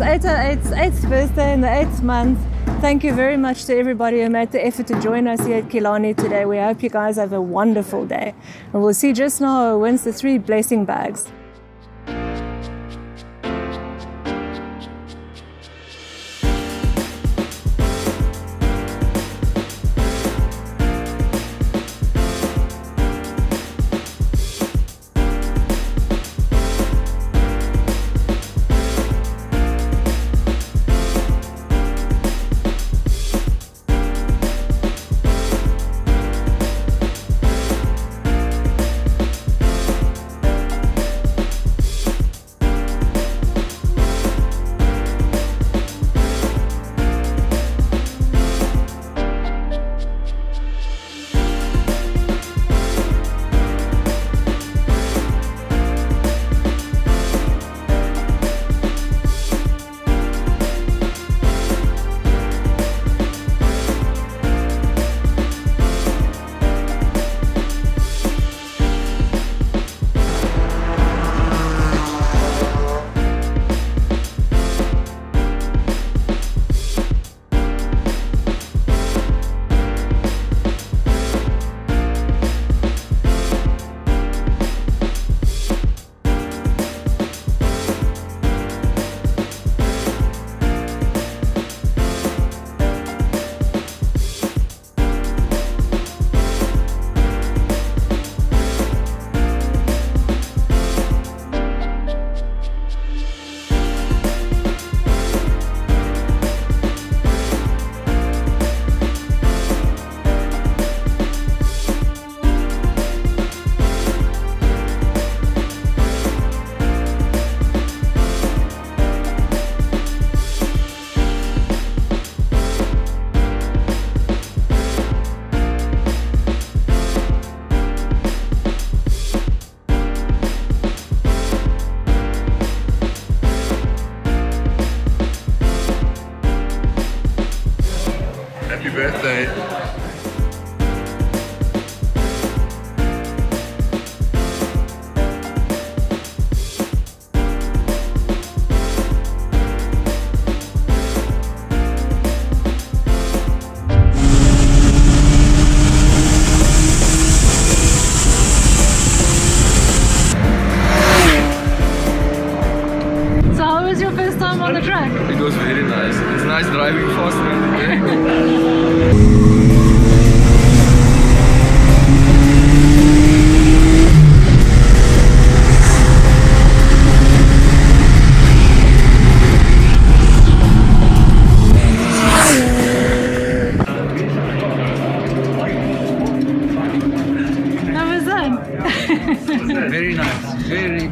is its birthday in the 8th month. Thank you very much to everybody who made the effort to join us here at Killarney today. We hope you guys have a wonderful day. And we'll see just now who wins the 3 blessing bags. Happy birthday. On the track. It was very nice. It's nice driving fast. How was that? Very nice. Very, very, very nice. Very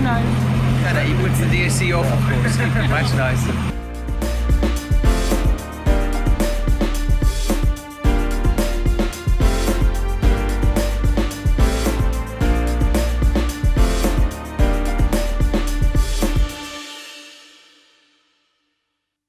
nice. And it puts the DSC off, of course. Much nicer.